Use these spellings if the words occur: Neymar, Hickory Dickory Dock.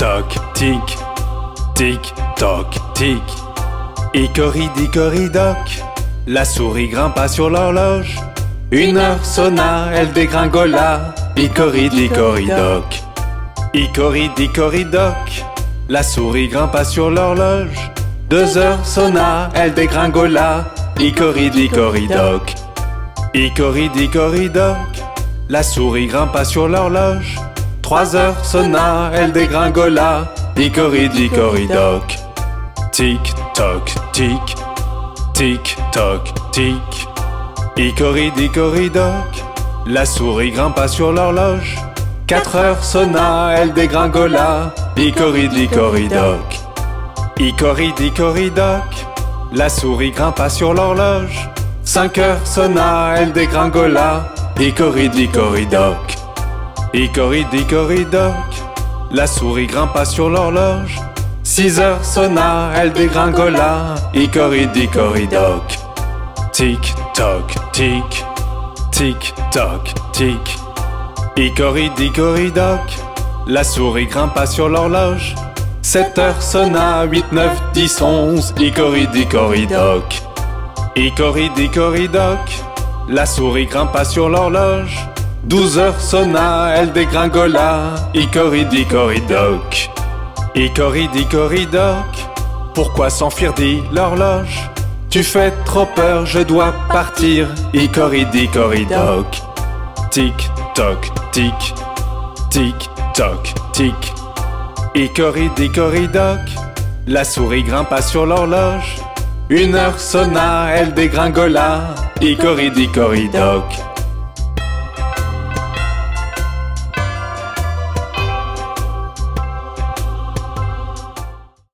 toc, tic, tic, toc, tic. Hickory Dickory Dock, la souris grimpa sur l'horloge. Une heure sonna, elle dégringola. Hickory Dickory Dock, Hickory Dickory Dock, la souris grimpa sur l'horloge. 2 heures sonna, elle dégringola. Hickory Dickory Dock, Hickory Dickory Dock, la souris grimpa sur l'horloge. 3 heures sonna, elle dégringola. Hickory Dickory Dock. Tic toc tic, tic toc tic. Hickory Dickory Dock, la souris grimpa sur l'horloge. 4 heures sonna, elle dégringola. Hickory Dickory Dock, Hickory Dickory Dock, la souris grimpa sur l'horloge. 5 heures sonna, elle dégringola. Hickory Dickory Dock, Hickory Dickory Dock, la souris grimpa sur l'horloge. 6 heures sonna, elle dégringola. Hickory Dickory Dock. Tic toc tic, tic toc tic. Hickory Dickory Dock, la souris grimpa sur l'horloge. 7 heures sonna, 8, 9, 10, 11. Hickory Dickory Dock, Hickory Dickory Dock, la souris grimpa sur l'horloge. 12 heures sonna, elle dégringola. Hickory Dickory Dock, Hickory Dickory Dock, pourquoi s'enfuir, dit l'horloge. Tu fais trop peur, je dois partir. Hickory Dickory Dock. Tic toc tic, tic toc tic. Hickory Dickory Dock, la souris grimpa sur l'horloge. 1 heure sonna, elle dégringola. Hickory Dickory Dock.